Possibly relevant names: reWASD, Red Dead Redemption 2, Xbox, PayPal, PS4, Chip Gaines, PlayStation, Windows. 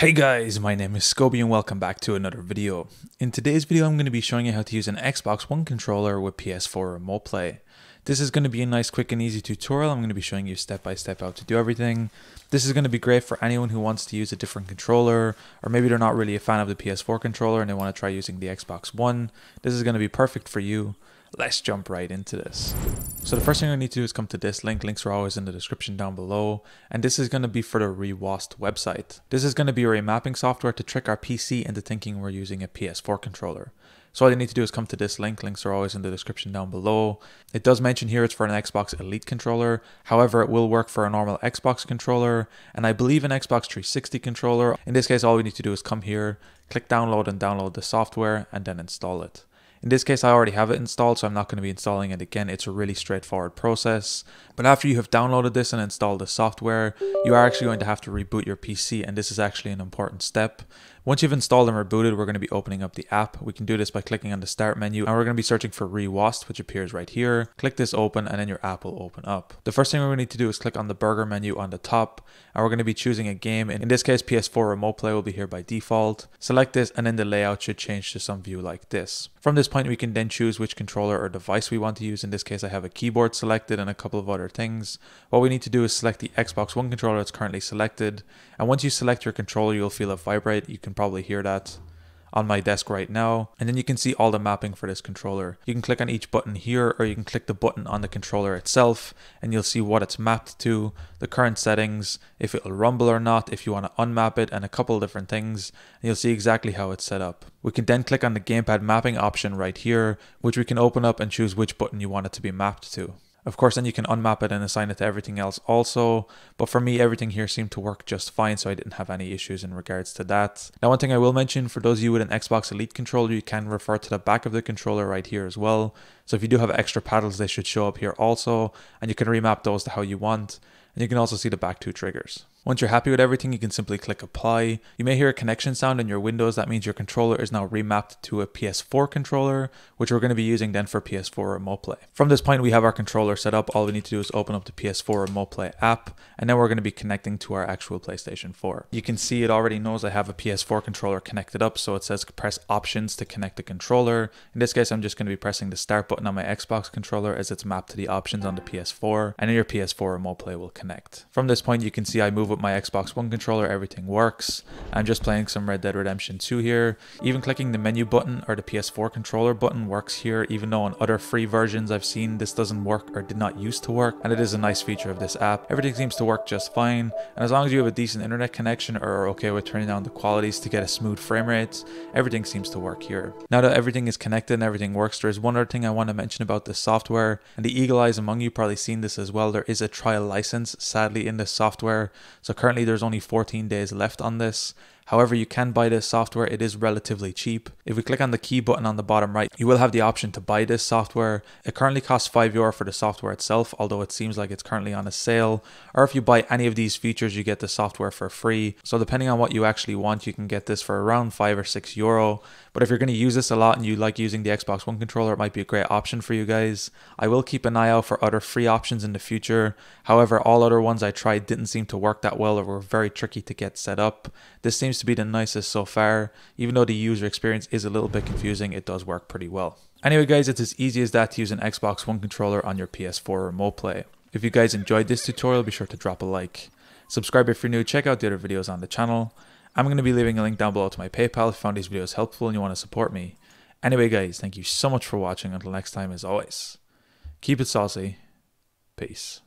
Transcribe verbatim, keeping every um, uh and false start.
Hey guys, my name is Scoby and welcome back to another video. In today's video I'm going to be showing you how to use an Xbox One controller with P S four remote play. This is going to be a nice quick and easy tutorial. I'm going to be showing you step by step how to do everything. This is going to be great for anyone who wants to use a different controller, or maybe they're not really a fan of the P S four controller and they want to try using the Xbox One. This is going to be perfect for you. Let's jump right into this. So the first thing I need to do is come to this link. Links are always in the description down below. And this is going to be for the reWASD website. This is going to be a remapping software to trick our P C into thinking we're using a P S four controller. So all you need to do is come to this link. Links are always in the description down below. It does mention here it's for an Xbox Elite controller. However, it will work for a normal Xbox controller, and I believe an Xbox three sixty controller. In this case, all we need to do is come here, click download and download the software, and then install it. In this case, I already have it installed, so I'm not going to be installing it again. It's a really straightforward process. But after you have downloaded this and installed the software, you are actually going to have to reboot your P C, and this is actually an important step. Once you've installed and rebooted, we're going to be opening up the app. We can do this by clicking on the start menu, and we're going to be searching for reWASD, which appears right here. Click this open, and then your app will open up. The first thing we're going to need to do is click on the burger menu on the top, and we're going to be choosing a game. In this case, P S four Remote Play will be here by default. Select this, and then the layout should change to some view like this. From this point, we can then choose which controller or device we want to use. In this case, I have a keyboard selected and a couple of other things. What we need to do is select the Xbox One controller that's currently selected, and once you select your controller, you'll feel it vibrate. You can probably hear that on my desk right now, and then you can see all the mapping for this controller. You can click on each button here, or you can click the button on the controller itself, and you'll see what it's mapped to, the current settings, if it'll rumble or not, if you want to unmap it, and a couple of different things, and you'll see exactly how it's set up. We can then click on the gamepad mapping option right here, which we can open up and choose which button you want it to be mapped to. Of course, then you can unmap it and assign it to everything else also, but for me, everything here seemed to work just fine, so I didn't have any issues in regards to that. Now, one thing I will mention, for those of you with an Xbox Elite controller, you can refer to the back of the controller right here as well. So if you do have extra paddles, they should show up here also, and you can remap those to how you want. And you can also see the back two triggers. Once you're happy with everything, you can simply click apply. You may hear a connection sound in your windows. That means your controller is now remapped to a P S four controller, which we're going to be using then for P S four Remote Play. From this point, we have our controller set up. All we need to do is open up the P S four Remote Play app, and then we're going to be connecting to our actual PlayStation four. You can see it already knows I have a P S four controller connected up, so it says press options to connect the controller. In this case, I'm just going to be pressing the start button on my Xbox controller as it's mapped to the options on the P S four, and then your P S four Remote Play will connect. From this point, you can see I move with my Xbox One controller, everything works. I'm just playing some Red Dead Redemption two here. Even clicking the menu button or the P S four controller button works here, even though on other free versions I've seen this doesn't work or did not used to work, and it is a nice feature of this app. Everything seems to work just fine, and as long as you have a decent internet connection or are okay with turning down the qualities to get a smooth frame rate, everything seems to work here. Now that everything is connected and everything works, there is one other thing I want to mention about this software, and the eagle eyes among you probably seen this as well. There is a trial license, sadly, in this software. So currently there's only fourteen days left on this. However, you can buy this software. It is relatively cheap. If we click on the key button on the bottom right, you will have the option to buy this software. It currently costs five euro for the software itself, although it seems like it's currently on a sale. Or if you buy any of these features, you get the software for free. So depending on what you actually want, you can get this for around five or six euro. But if you're going to use this a lot and you like using the Xbox One controller, it might be a great option for you guys. I will keep an eye out for other free options in the future. However, all other ones I tried didn't seem to work that well or were very tricky to get set up. This seems to be the nicest so far. Even though the user experience is a little bit confusing, it does work pretty well. Anyway guys, it's as easy as that to use an Xbox One controller on your P S four Remote Play. If you guys enjoyed this tutorial, be sure to drop a like. Subscribe if you're new, check out the other videos on the channel. I'm going to be leaving a link down below to my PayPal if you found these videos helpful and you want to support me. Anyway guys, thank you so much for watching. Until next time, as always, keep it saucy. Peace.